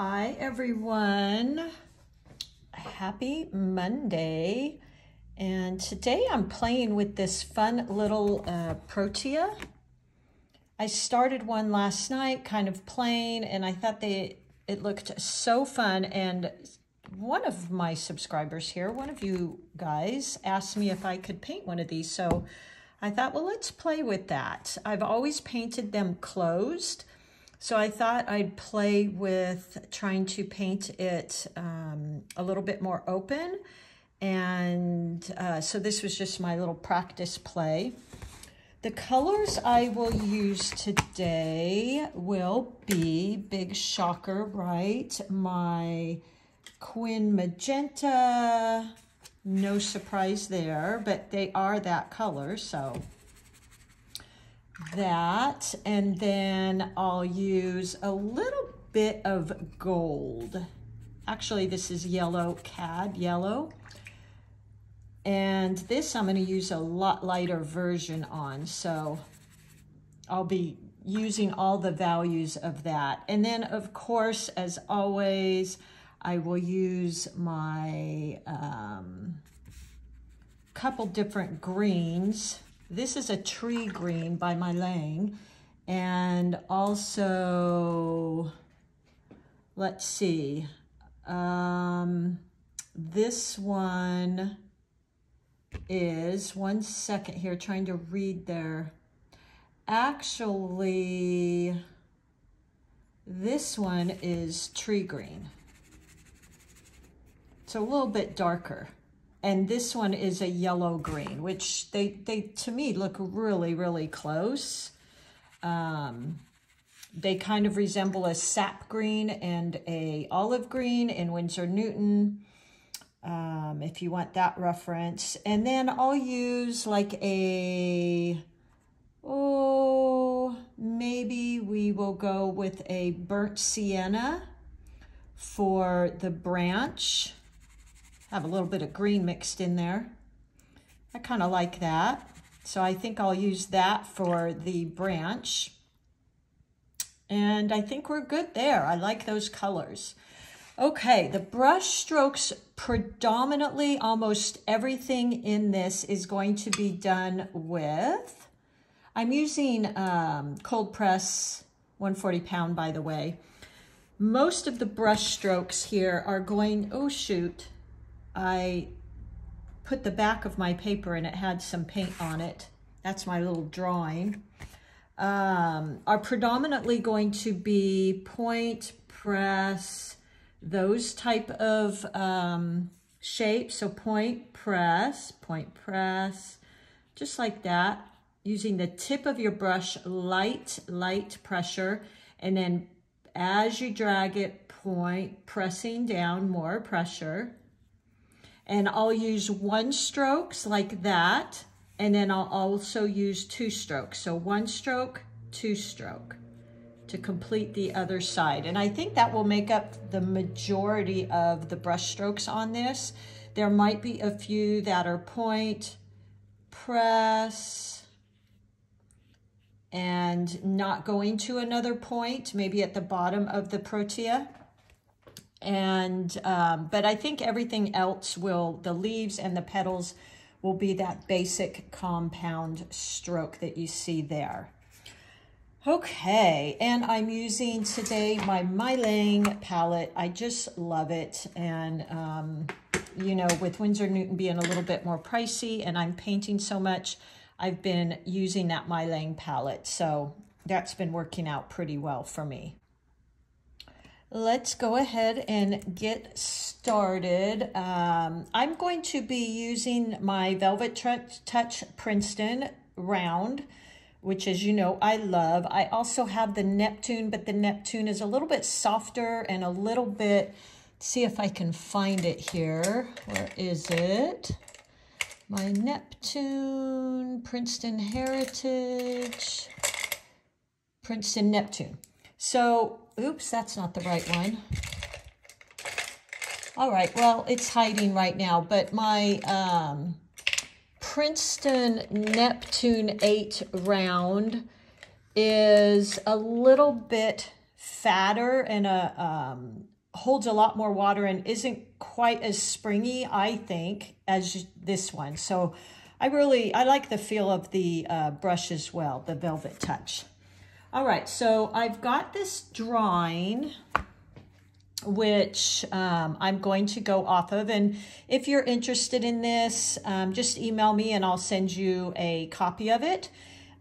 Hi everyone, happy Monday, and today I'm playing with this fun little protea. I started one last night kind of playing, and I thought it looked so fun, and one of my subscribers here, one of you guys, asked me if I could paint one of these, so I thought, well, let's play with that. I've always painted them closed, so I thought I'd play with trying to paint it a little bit more open, and so this was just my little practice play. The colors I will use today will be, big shocker, right? My Quin Magenta, no surprise there, but they are that color, so that, and then I'll use a little bit of gold. Actually, this is yellow, Cad yellow, and this I'm going to use a lot lighter version on, so I'll be using all the values of that. And then, of course, as always, I will use my couple different greens. This is a tree green by MeiLiang, and also, let's see, this one is, one second here, trying to read there. Actually, this one is tree green. It's a little bit darker. And this one is a yellow-green, which they to me look really, really close. They kind of resemble a sap green and a olive green in Winsor Newton, if you want that reference. And then I'll use like a, oh, maybe we will go with a burnt sienna for the branch. Have a little bit of green mixed in there. I kind of like that. So I think I'll use that for the branch. And I think we're good there. I like those colors. Okay, the brush strokes, predominantly almost everything in this is going to be done with, I'm using cold press 140 pound, by the way. Most of the brush strokes here are going, oh shoot, I put the back of my paper and it had some paint on it. That's my little drawing. Are predominantly going to be point, press, those type of shapes. So point, press, just like that. Using the tip of your brush, light, light pressure. And then as you drag it, point, pressing down, more pressure. And I'll use one strokes like that, and then I'll also use two strokes. So one stroke, two stroke to complete the other side. And I think that will make up the majority of the brush strokes on this. There might be a few that are point, press, and not going to another point, maybe at the bottom of the protea. And but I think everything else will, the leaves and the petals will be that basic compound stroke that you see there. Okay, and I'm using today my MeiLiang palette. I just love it, and you know, with Winsor Newton being a little bit more pricey and I'm painting so much, I've been using that MeiLiang palette, so that's been working out pretty well for me. Let's go ahead and get started. I'm going to be using my Velvet Touch Princeton round, which, as you know, I love. I also have the Neptune, but the Neptune is a little bit softer and a little bit, see if I can find it here. Where is it? My Neptune, Princeton Heritage, Princeton Neptune. So, oops, that's not the right one. All right, well, it's hiding right now, but my Princeton Neptune 8 round is a little bit fatter and holds a lot more water and isn't quite as springy, I think, as this one. So I like the feel of the brush as well, the Velvet Touch. All right, so I've got this drawing, which I'm going to go off of. And if you're interested in this, just email me and I'll send you a copy of it.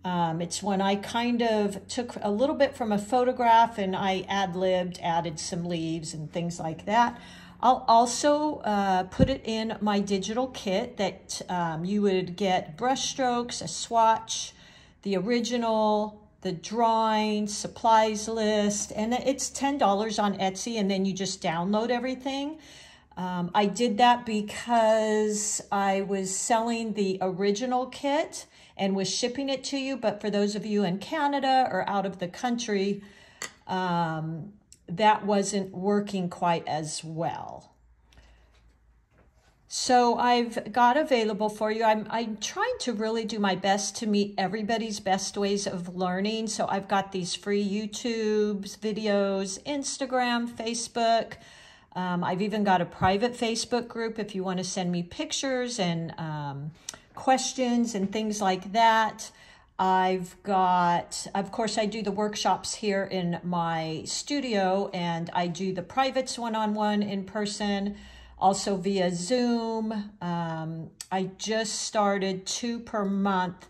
It's one I kind of took a little bit from a photograph, and I ad-libbed, added some leaves and things like that. I'll also put it in my digital kit that you would get brush strokes, a swatch, the original, the drawing, supplies list, and it's $10 on Etsy, and then you just download everything. I did that because I was selling the original kit and was shipping it to you, but for those of you in Canada or out of the country, that wasn't working quite as well. So I've got available for you. I'm trying to really do my best to meet everybody's best ways of learning. So I've got these free YouTube videos, Instagram, Facebook. I've even got a private Facebook group if you want to send me pictures and questions and things like that. I've got, of course, I do the workshops here in my studio, and I do the privates one-on-one in person. Also via Zoom. I just started 2 per month,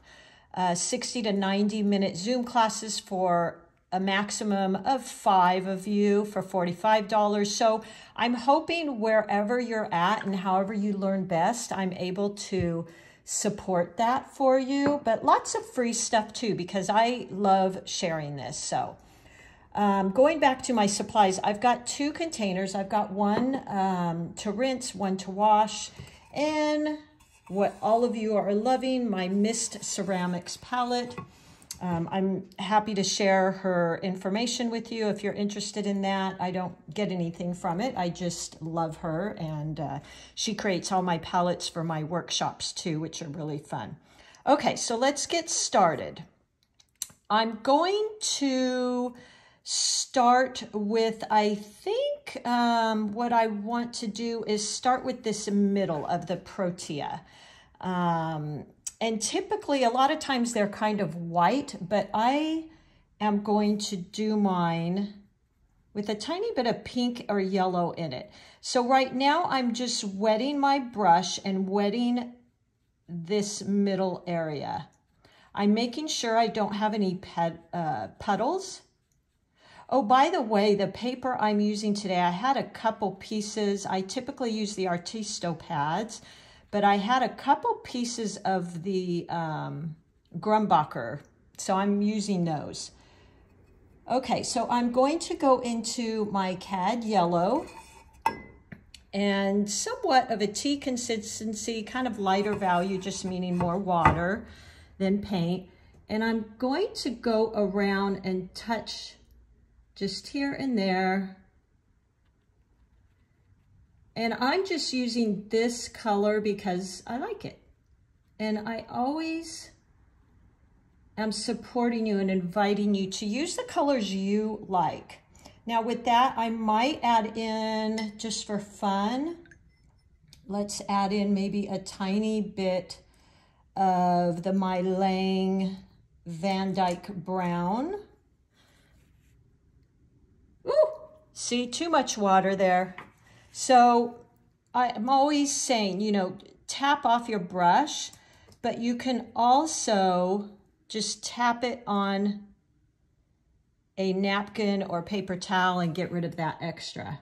60 to 90 minute Zoom classes for a maximum of 5 of you for $45. So I'm hoping wherever you're at and however you learn best, I'm able to support that for you. But lots of free stuff too, because I love sharing this. So going back to my supplies, I've got 2 containers. I've got one to rinse, one to wash, and what all of you are loving, my Mist Ceramics palette. I'm happy to share her information with you if you're interested in that. I don't get anything from it. I just love her, and she creates all my palettes for my workshops too, which are really fun. Okay, so let's get started. I'm going to start with, I think what I want to do is start with this middle of the Protea. And typically, a lot of times they're kind of white, but I am going to do mine with a tiny bit of pink or yellow in it. So right now I'm just wetting my brush and wetting this middle area. I'm making sure I don't have any puddles. Oh, by the way, the paper I'm using today, I had a couple pieces. I typically use the Artisto pads, but I had a couple pieces of the Grumbacher, so I'm using those. Okay, so I'm going to go into my Cad yellow and somewhat of a tea consistency, kind of lighter value, just meaning more water than paint. And I'm going to go around and touch just here and there. And I'm just using this color because I like it. And I always am supporting you and inviting you to use the colors you like. Now with that, I might add in, just for fun, let's add in maybe a tiny bit of the MeiLiang Van Dyke Brown. See, too much water there. So I'm always saying, you know, tap off your brush, but you can also just tap it on a napkin or paper towel and get rid of that extra.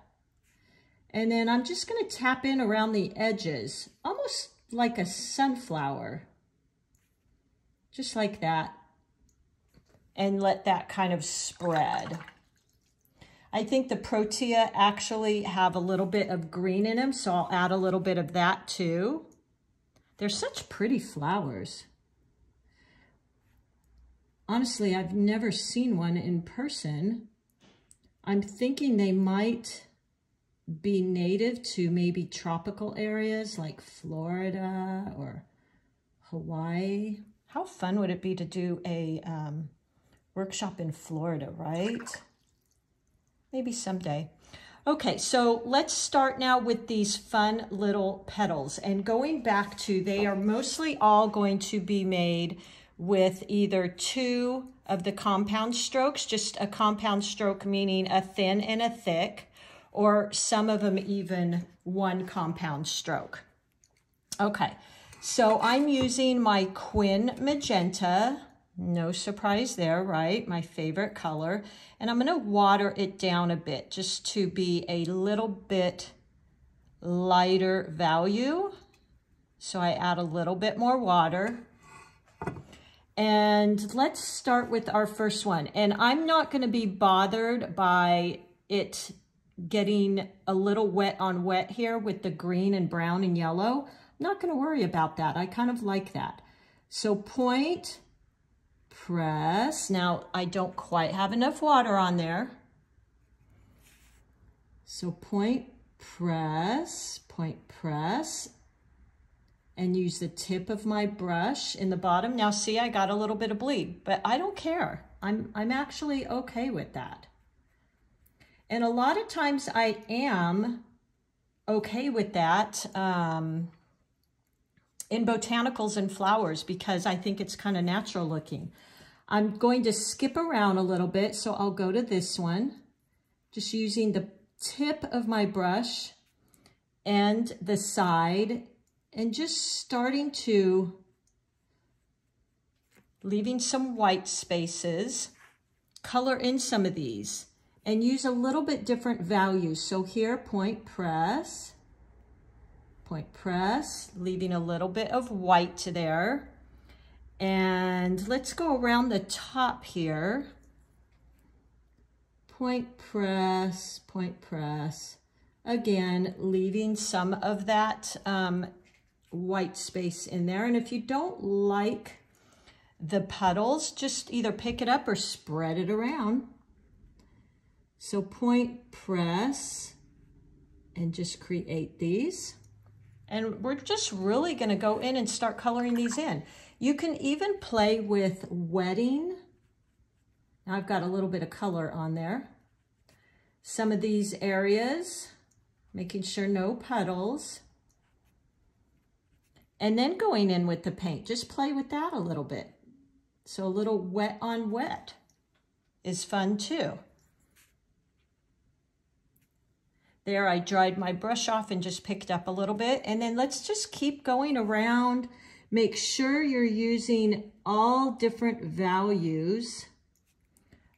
And then I'm just going to tap in around the edges, almost like a sunflower, just like that, and let that kind of spread. I think the Protea actually have a little bit of green in them, so I'll add a little bit of that too. They're such pretty flowers. Honestly, I've never seen one in person. I'm thinking they might be native to maybe tropical areas like Florida or Hawaii. How fun would it be to do a workshop in Florida, right? maybe someday. Okay, so let's start now with these fun little petals. And going back to, they are mostly all going to be made with either two of the compound strokes, just a compound stroke meaning a thin and a thick, or some of them even one compound stroke. Okay, so I'm using my Quin Magenta. No surprise there, right? My favorite color. And I'm gonna water it down a bit just to be a little bit lighter value. So I add a little bit more water. And let's start with our first one. And I'm not gonna be bothered by it getting a little wet on wet here with the green and brown and yellow. I'm not gonna worry about that. I kind of like that. So point, press. Now, I don't quite have enough water on there. So point, press, and use the tip of my brush in the bottom. Now, see, I got a little bit of bleed, but I don't care. I'm actually okay with that. And a lot of times I am okay with that in botanicals and flowers because I think it's kind of natural looking. I'm going to skip around a little bit, so I'll go to this one, just using the tip of my brush and the side, and just starting to leaving some white spaces, color in some of these, and use a little bit different values. So here, point, press, leaving a little bit of white there. And let's go around the top here. Point, press. Again, leaving some of that white space in there. And if you don't like the petals, just either pick it up or spread it around. So point, press, and just create these. And we're just really gonna go in and start coloring these in. You can even play with wetting. Now I've got a little bit of color on there. Some of these areas, making sure no puddles. And then going in with the paint, just play with that a little bit. So a little wet on wet is fun too. There, I dried my brush off and just picked up a little bit. And then let's just keep going around. Make sure you're using all different values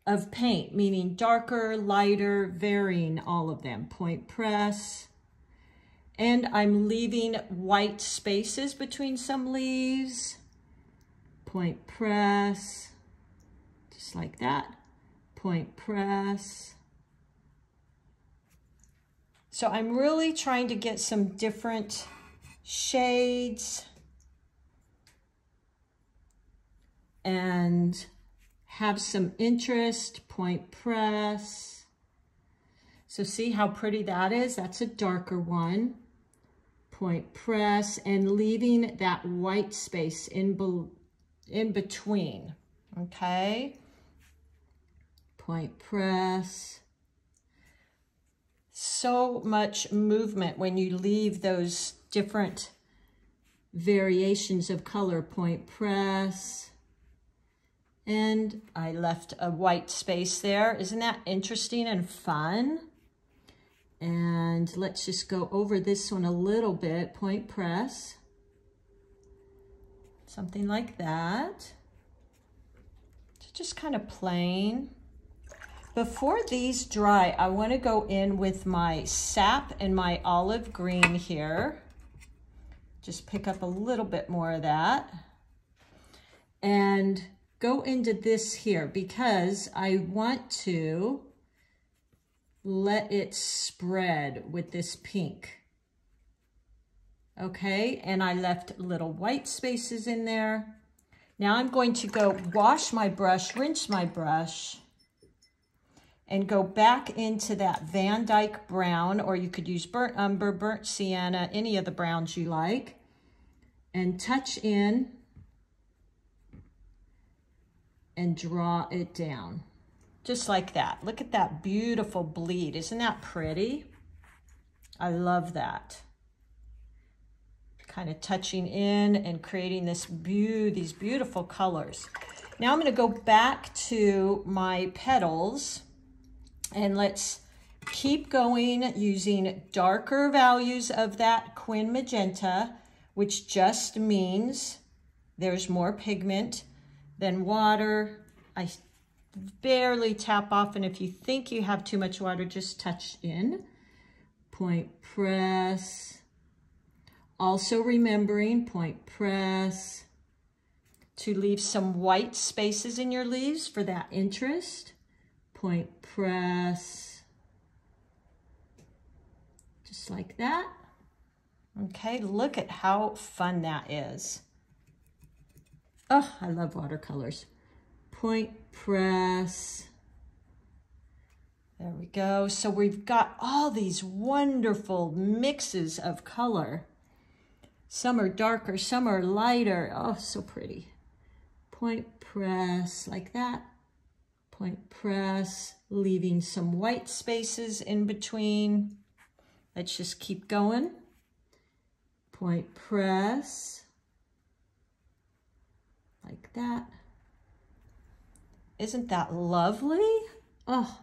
of paint, meaning darker, lighter, varying all of them. Point, press. And I'm leaving white spaces between some leaves. Point, press. Just like that. Point, press. So I'm really trying to get some different shades and have some interest. Point, press. So see how pretty that is? That's a darker one. Point, press, and leaving that white space in between, okay? Point, press. So much movement when you leave those different variations of color. Point, press. And I left a white space there. Isn't that interesting and fun? And let's just go over this one a little bit. Point, press. Something like that. So just kind of playing. Before these dry, I want to go in with my sap and my olive green here. Just pick up a little bit more of that. And go into this here because I want to let it spread with this pink. Okay, and I left little white spaces in there. Now I'm going to go wash my brush, rinse my brush, and go back into that Van Dyke Brown, or you could use burnt umber, burnt sienna, any of the browns you like, and touch in and draw it down. just like that. Look at that beautiful bleed. Isn't that pretty? I love that. Kind of touching in and creating this these beautiful colors. Now I'm going to go back to my petals and let's keep going using darker values of that Quin Magenta, which just means there's more pigment than water. I barely tap off, and if you think you have too much water, just touch in. Point press. Also remembering point press to leave some white spaces in your leaves for that interest. Point press. Just like that. Okay, look at how fun that is. Oh, I love watercolors. Point press. There we go. So we've got all these wonderful mixes of color. Some are darker, some are lighter. Oh, so pretty. Point press like that. Point press, leaving some white spaces in between. Let's just keep going. Point press like that. Isn't that lovely? Oh,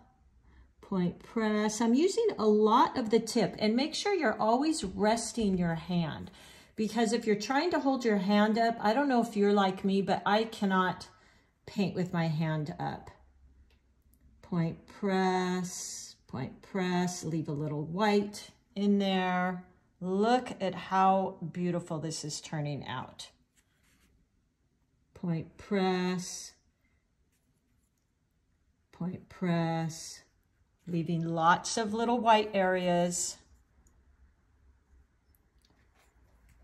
point press. I'm using a lot of the tip, and make sure you're always resting your hand. Because if you're trying to hold your hand up, I don't know if you're like me, but I cannot paint with my hand up. Point press, leave a little white in there. Look at how beautiful this is turning out. Point press, leaving lots of little white areas.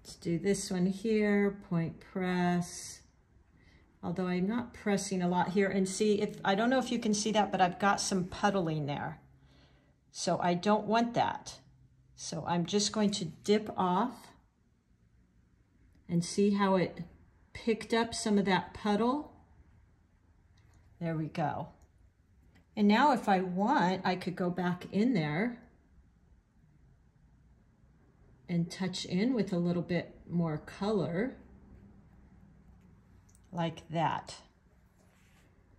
Let's do this one here, point press, although I'm not pressing a lot here. And see, if I don't know if you can see that, but I've got some puddling there. So I don't want that. So I'm just going to dip off and see how it picked up some of that puddle. There we go. And now if I want, I could go back in there and touch in with a little bit more color like that.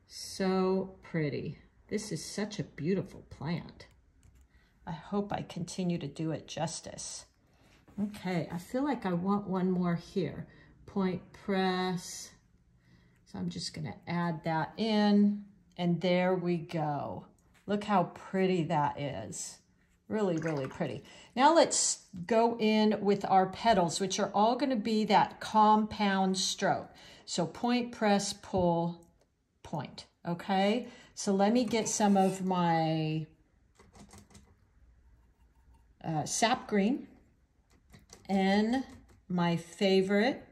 So pretty. This is such a beautiful plant. I hope I continue to do it justice. Okay, I feel like I want one more here. Point press. So I'm just gonna add that in, and there we go. Look how pretty that is. Really, really pretty. Now let's go in with our petals, which are all going to be that compound stroke. So point, press, pull, point. Okay, so let me get some of my sap green and my favorite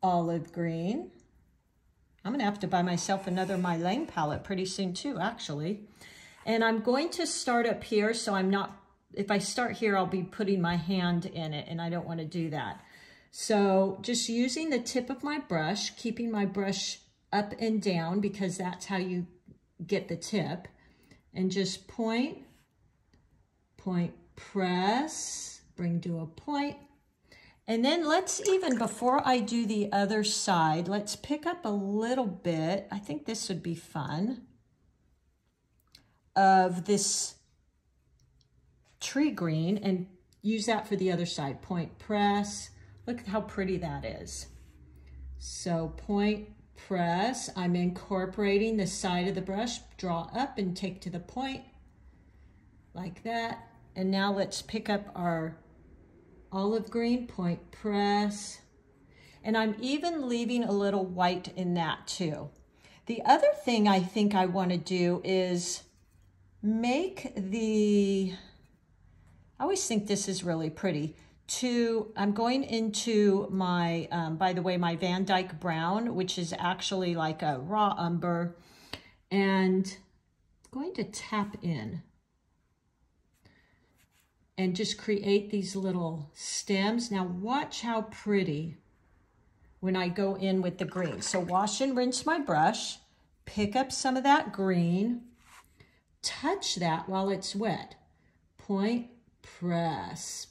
olive green. I'm going to have to buy myself another MeiLiang palette pretty soon too, actually. And I'm going to start up here, so I'm not, if I start here, I'll be putting my hand in it, and I don't want to do that. So just using the tip of my brush, keeping my brush up and down, because that's how you get the tip. And just point, point, press, bring to a point. And then let's even, before I do the other side, let's pick up a little bit. I think this would be fun. Of this tree green and use that for the other side. Point press. Look at how pretty that is. So point press. I'm incorporating the side of the brush. Draw up and take to the point like that. And now let's pick up our olive green. Point press. And I'm even leaving a little white in that too. The other thing I think I want to do is make the, I always think this is really pretty, I'm going into my, by the way, my Van Dyke Brown, which is actually like a raw umber, and I'm going to tap in and just create these little stems. Now watch how pretty when I go in with the green. So wash and rinse my brush, pick up some of that green, touch that while it's wet. Point, press,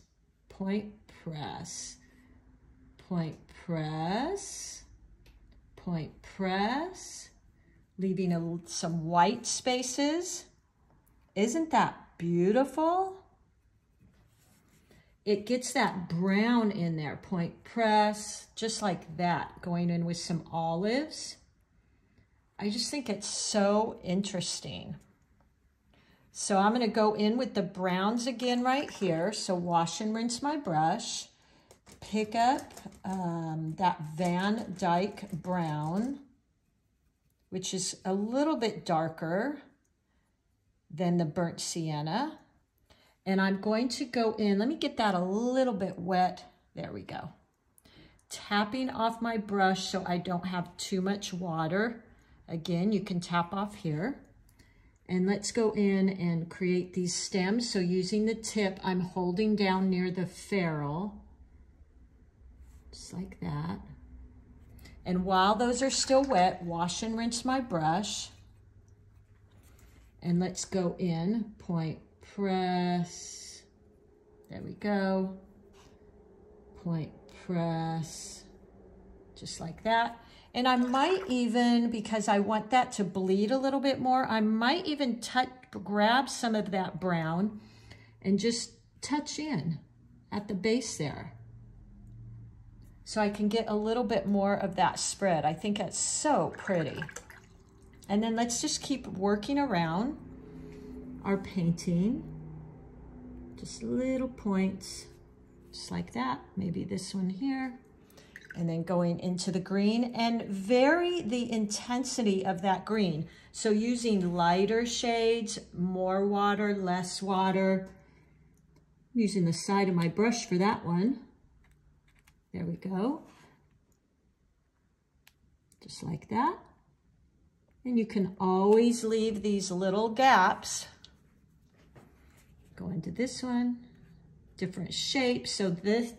point, press, point, press, point, press, leaving some white spaces. Isn't that beautiful? It gets that brown in there. Point, press, just like that, going in with some olives. I just think it's so interesting. So I'm going to go in with the browns again right here. So wash and rinse my brush. Pick up that Van Dyke Brown, which is a little bit darker than the burnt sienna. And I'm going to go in, let me get that a little bit wet. There we go. Tapping off my brush so I don't have too much water. Again, you can tap off here. And let's go in and create these stems. So using the tip, I'm holding down near the ferrule, just like that. And while those are still wet, wash and rinse my brush. And let's go in, point, press, there we go, point, press, just like that. And I might even, because I want that to bleed a little bit more, I might even grab some of that brown and just touch in at the base there, so I can get a little bit more of that spread. I think that's so pretty. And then let's just keep working around our painting. Just little points, just like that. Maybe this one here. And then going into the green, and vary the intensity of that green. So using lighter shades, more water, less water. I'm using the side of my brush for that one. There we go. Just like that. And you can always leave these little gaps. Go into this one, different shape. So this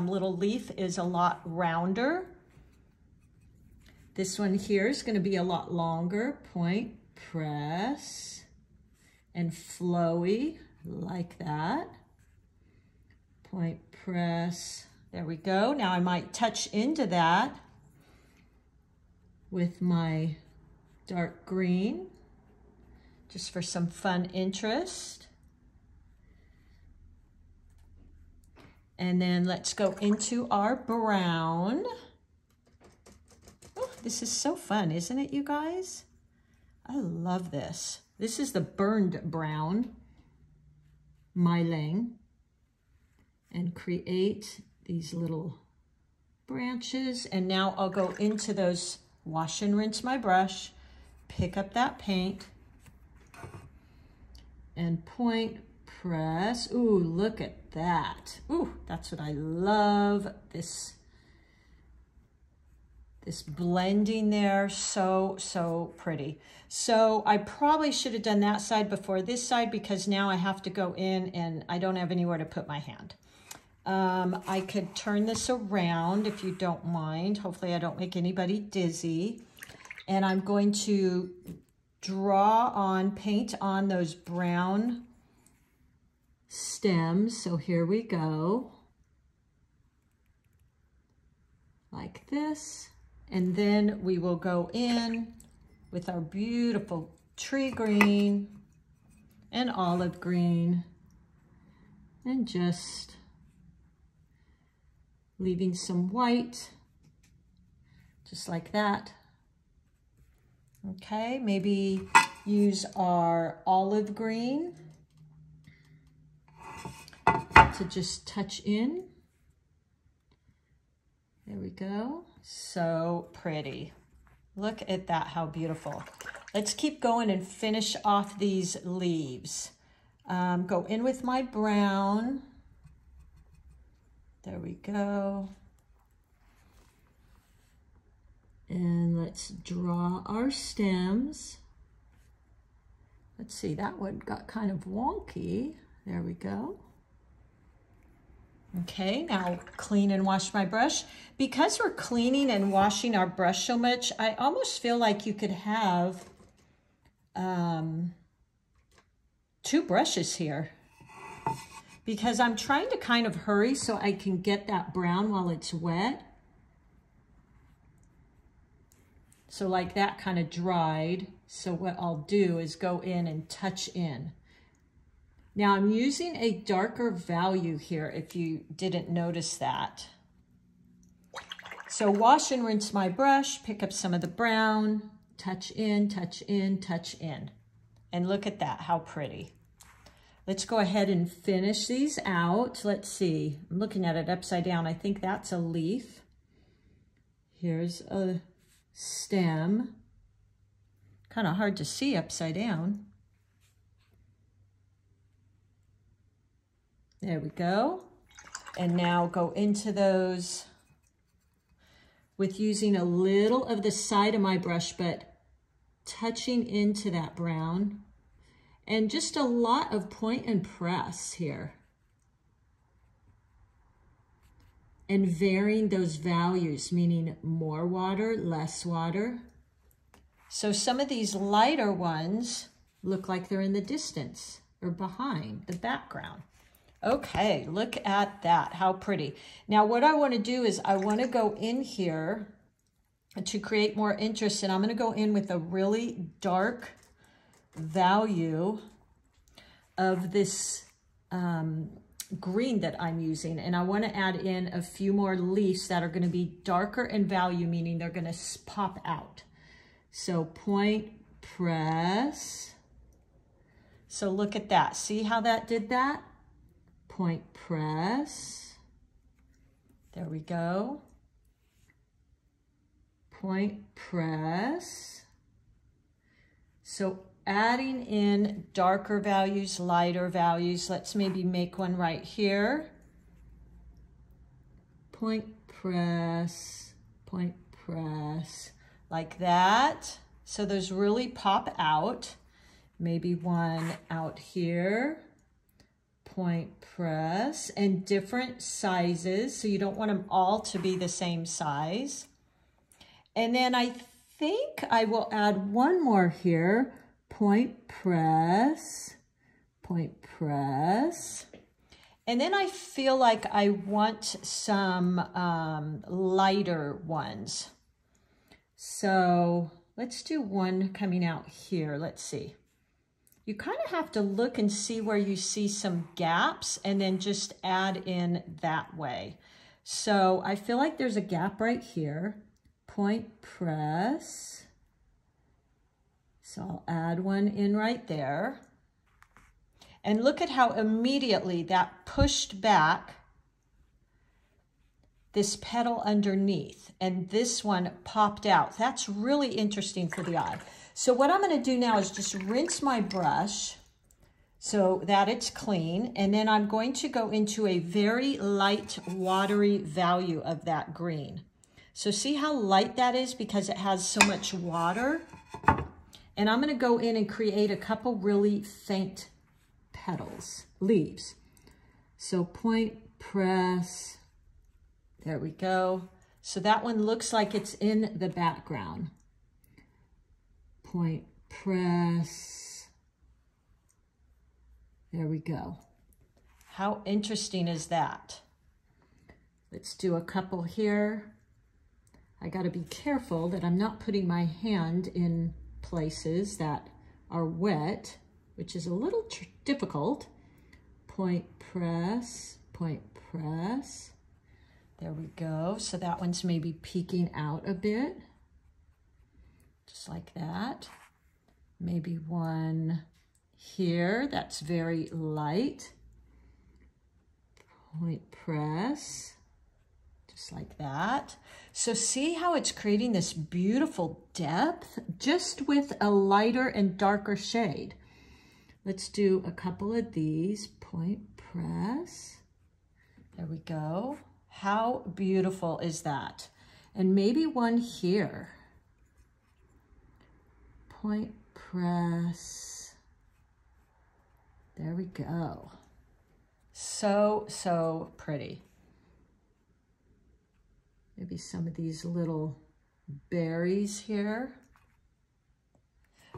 little leaf is a lot rounder. This one here is going to be a lot longer. Point, press, and flowy, like that. Point, press, there we go. Now I might touch into that with my dark green, just for some fun interest. And then let's go into our brown. Oh, this is so fun, isn't it, you guys? I love this. This is the burned brown, MeiLiang. And create these little branches. And now I'll go into those, wash and rinse my brush, pick up that paint, and point, press. Ooh, look at that. Ooh, that's what I love. This blending there, so pretty. So I probably should have done that side before this side, because now I have to go in and I don't have anywhere to put my hand. I could turn this around if you don't mind. Hopefully I don't make anybody dizzy. And I'm going to draw on, paint on those brown stems. So here we go, like this. And then we will go in with our beautiful tree green and olive green, and just leaving some white, just like that. Okay, maybe use our olive green to just touch in. There we go. So pretty. Look at that, how beautiful. Let's keep going and finish off these leaves. Go in with my brown. There we go. And let's draw our stems. Let's see, that one got kind of wonky. There we go. Okay, now clean and wash my brush. Because we're cleaning and washing our brush so much, I almost feel like you could have two brushes here because I'm trying to kind of hurry so I can get that brown while it's wet. So like that kind of dried. So what I'll do is go in and touch in. Now I'm using a darker value here if you didn't notice that. So wash and rinse my brush, pick up some of the brown, touch in, touch in, touch in. And look at that, how pretty. Let's go ahead and finish these out. Let's see, I'm looking at it upside down. I think that's a leaf. Here's a stem. Kind of hard to see upside down. There we go. And now go into those with using a little of the side of my brush, but touching into that brown and just a lot of point and press here. And varying those values, meaning more water, less water. So some of these lighter ones look like they're in the distance or behind the background. Okay, look at that, how pretty. Now what I want to do is I want to go in here to create more interest, and I'm going to go in with a really dark value of this green that I'm using, and I want to add in a few more leaves that are going to be darker in value, meaning they're going to pop out. So point, press. So look at that. See how that did that? Point, press. There we go. Point, press. So adding in darker values, lighter values. Let's maybe make one right here. Point, press, point, press. Like that. So those really pop out. Maybe one out here. Point press, and different sizes, so you don't want them all to be the same size. And then I think I will add one more here. Point press, point press. And then I feel like I want some lighter ones. So let's do one coming out here. Let's see. You kind of have to look and see where you see some gaps and then just add in that way. So I feel like there's a gap right here. Point press. So I'll add one in right there. And look at how immediately that pushed back this petal underneath, and this one popped out. That's really interesting for the eye. So what I'm going to do now is just rinse my brush so that it's clean, and then I'm going to go into a very light watery value of that green. So see how light that is because it has so much water? And I'm going to go in and create a couple really faint petals, leaves. So point, press, there we go. So that one looks like it's in the background. Point, press. There we go. How interesting is that? Let's do a couple here. I got to be careful that I'm not putting my hand in places that are wet, which is a little difficult. Point, press, point, press. There we go. So that one's maybe peeking out a bit. Just like that. Maybe one here that's very light. Point press, just like that. So see how it's creating this beautiful depth just with a lighter and darker shade. Let's do a couple of these. Point press, there we go. How beautiful is that? And maybe one here. Point press. There we go. So pretty. Maybe some of these little berries here.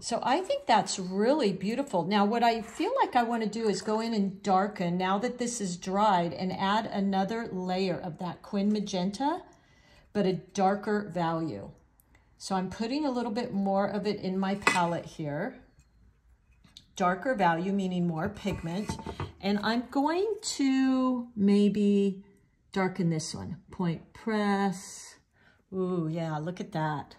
So I think that's really beautiful. Now, what I feel like I want to do is go in and darken, now that this is dried, and add another layer of that Quin Magenta, but a darker value. So I'm putting a little bit more of it in my palette here. Darker value, meaning more pigment. And I'm going to maybe darken this one. Point press. Ooh, yeah, look at that.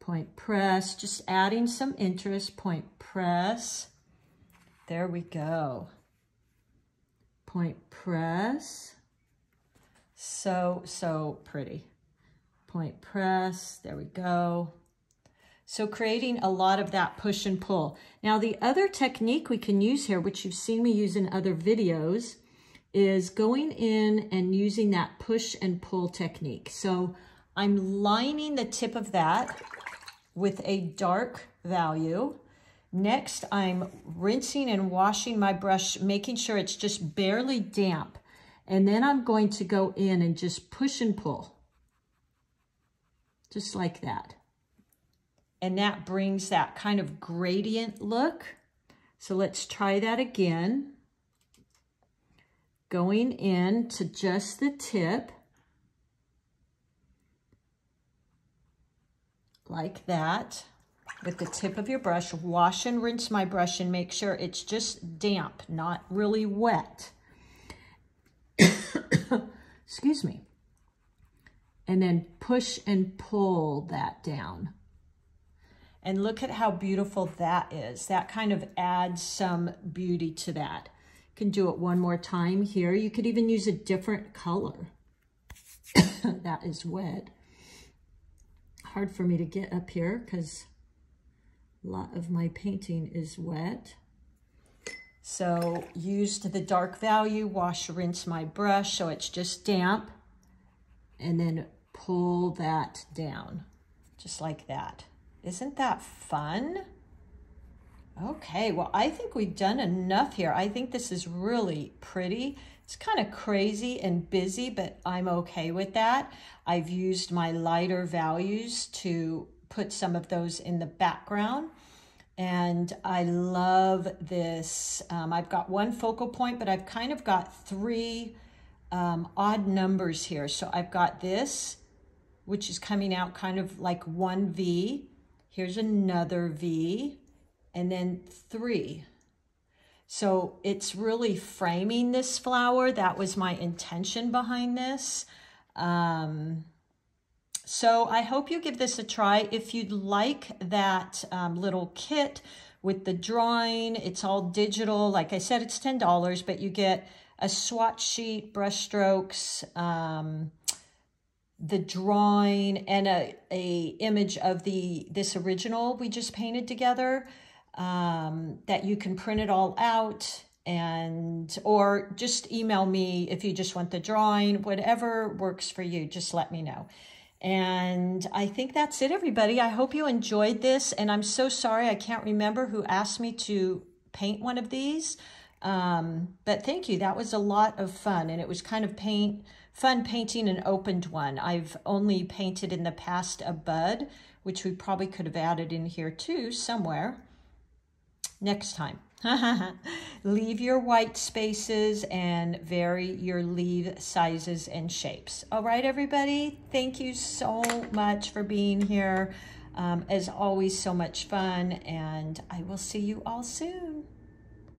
Point press, just adding some interest. Point press. There we go. Point press. So pretty. Point press, there we go. So creating a lot of that push and pull. Now the other technique we can use here, which you've seen me use in other videos, is going in and using that push and pull technique. So I'm lining the tip of that with a dark value. Next, I'm rinsing and washing my brush, making sure it's just barely damp. And then I'm going to go in and just push and pull. Just like that. And that brings that kind of gradient look. So let's try that again. Going in to just the tip. Like that, with the tip of your brush. Wash and rinse my brush and make sure it's just damp, not really wet. Excuse me. And then push and pull that down. And look at how beautiful that is. That kind of adds some beauty to that. You can do it one more time here. You could even use a different color. That is wet. Hard for me to get up here because a lot of my painting is wet. So used the dark value, wash, rinse my brush so it's just damp, and then pull that down, just like that. Isn't that fun? Okay, well, I think we've done enough here. I think this is really pretty. It's kind of crazy and busy, but I'm okay with that. I've used my lighter values to put some of those in the background. And I love this. I've got one focal point, but I've kind of got three odd numbers here. So I've got this, which is coming out kind of like one V. Here's another V, and then three. So it's really framing this flower. That was my intention behind this. So I hope you give this a try. If you'd like that little kit with the drawing, it's all digital. Like I said, it's $10, but you get a swatch sheet, brush strokes, the drawing, and a image of this original we just painted together. That you can print it all out, and or just email me if you just want the drawing. Whatever works for you, just let me know. And I think that's it, everybody. I hope you enjoyed this, and I'm so sorry I can't remember who asked me to paint one of these, but thank you. That was a lot of fun, and it was kind of fun painting an opened one. I've only painted in the past a bud, which we probably could have added in here too somewhere. Next time. Leave your white spaces and vary your leaf sizes and shapes. All right, everybody. Thank you so much for being here. As always, so much fun, and I will see you all soon.